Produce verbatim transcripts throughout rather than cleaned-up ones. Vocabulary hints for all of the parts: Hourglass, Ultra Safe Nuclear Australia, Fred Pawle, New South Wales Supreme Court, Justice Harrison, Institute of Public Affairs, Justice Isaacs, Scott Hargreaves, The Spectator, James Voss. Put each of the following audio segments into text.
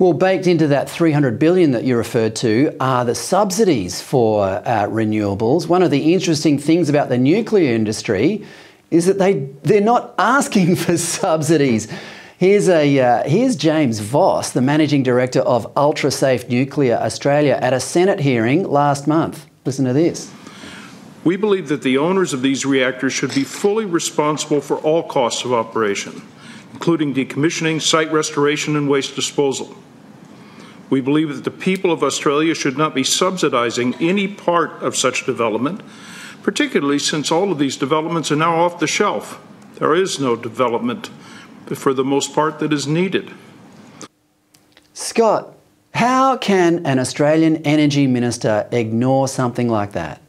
Well, baked into that three hundred billion dollars that you referred to are the subsidies for uh, renewables. One of the interesting things about the nuclear industry is that they, they're not asking for subsidies. Here's, a, uh, here's James Voss, the Managing Director of Ultra Safe Nuclear Australia, at a Senate hearing last month. Listen to this. We believe that the owners of these reactors should be fully responsible for all costs of operation, including decommissioning, site restoration, and waste disposal. We believe that the people of Australia should not be subsidizing any part of such development, particularly since all of these developments are now off the shelf. There is no development, for the most part, that is needed. Scott, how can an Australian Energy Minister ignore something like that?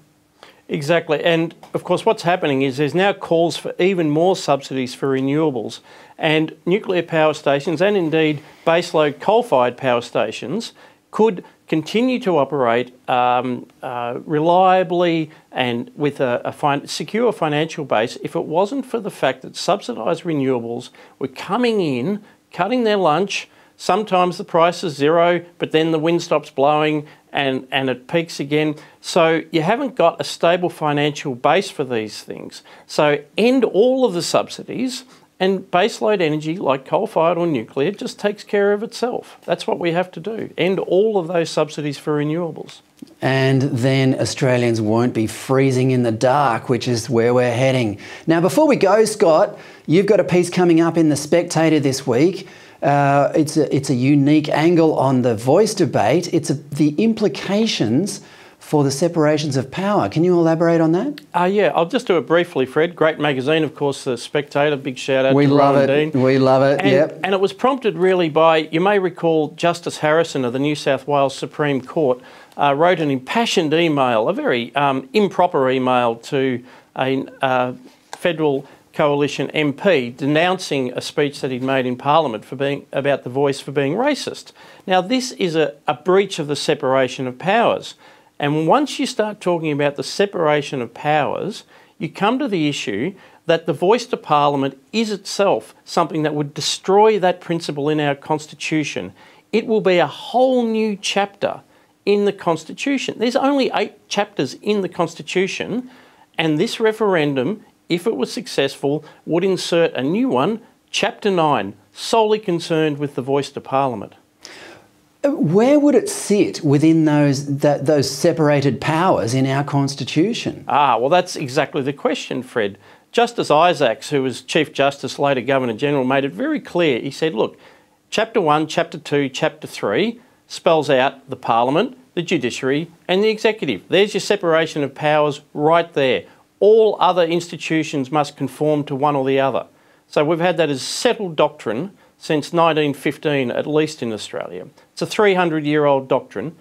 Exactly. And of course, what's happening is there's now calls for even more subsidies for renewables, and nuclear power stations and indeed baseload coal-fired power stations could continue to operate um, uh, reliably and with a, a fin secure financial base if it wasn't for the fact that subsidised renewables were coming in, cutting their lunch. Sometimes the price is zero, but then the wind stops blowing and, and it peaks again. So you haven't got a stable financial base for these things. So end all of the subsidies, and baseload energy like coal-fired or nuclear just takes care of itself. That's what we have to do. End all of those subsidies for renewables. And then Australians won't be freezing in the dark, which is where we're heading. Now, before we go, Scott, you've got a piece coming up in The Spectator this week. Uh, it's, a, it's a unique angle on the voice debate. It's a, the implications for the separations of power. Can you elaborate on that? Uh, yeah, I'll just do it briefly, Fred. Great magazine, of course, The Spectator. Big shout out we to love Ron it. Dean. We love it, and, yep. And it was prompted really by, you may recall, Justice Harrison of the New South Wales Supreme Court uh, wrote an impassioned email, a very um, improper email to a uh, federal Coalition M P denouncing a speech that he'd made in Parliament for being about the voice for being racist. Now, this is a, a breach of the separation of powers. And once you start talking about the separation of powers, you come to the issue that the voice to Parliament is itself something that would destroy that principle in our Constitution. It will be a whole new chapter in the Constitution. There's only eight chapters in the Constitution, and this referendum, if it was successful, would insert a new one, Chapter nine, solely concerned with the voice to Parliament. Where would it sit within those that, those separated powers in our Constitution? Ah, well, that's exactly the question, Fred. Justice Isaacs, who was Chief Justice, later Governor-General, made it very clear. He said, look, Chapter one, Chapter two, Chapter three spells out the Parliament, the Judiciary and the Executive. There's your separation of powers right there. All other institutions must conform to one or the other. So we've had that as settled doctrine since nineteen fifteen, at least in Australia. It's a three hundred year old doctrine.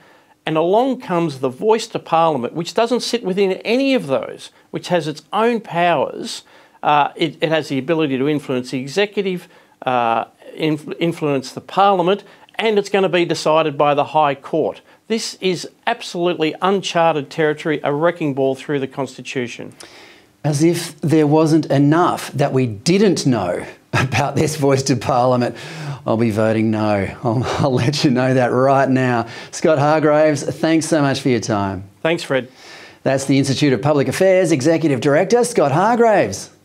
And along comes the voice to Parliament, which doesn't sit within any of those, which has its own powers. Uh, it, it has the ability to influence the executive, uh, inf- influence the Parliament, and it's going to be decided by the High Court. This is absolutely uncharted territory, a wrecking ball through the Constitution. As if there wasn't enough that we didn't know about this voice to Parliament. I'll be voting no. I'll, I'll let you know that right now. Scott Hargreaves, thanks so much for your time. Thanks, Fred. That's the Institute of Public Affairs Executive Director, Scott Hargreaves.